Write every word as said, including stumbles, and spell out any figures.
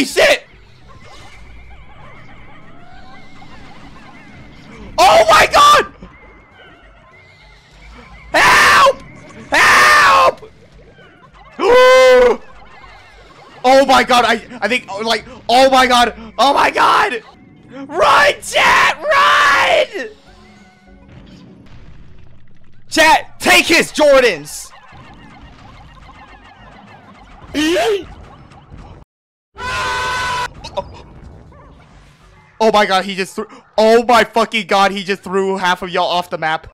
Holy shit! Oh my god! Help! Help! Oh my god, I, I think, like, oh my god, oh my god! Run, chat, run! Chat, take his Jordans! Oh my god, he just threw- Oh my fucking god, he just threw half of y'all off the map.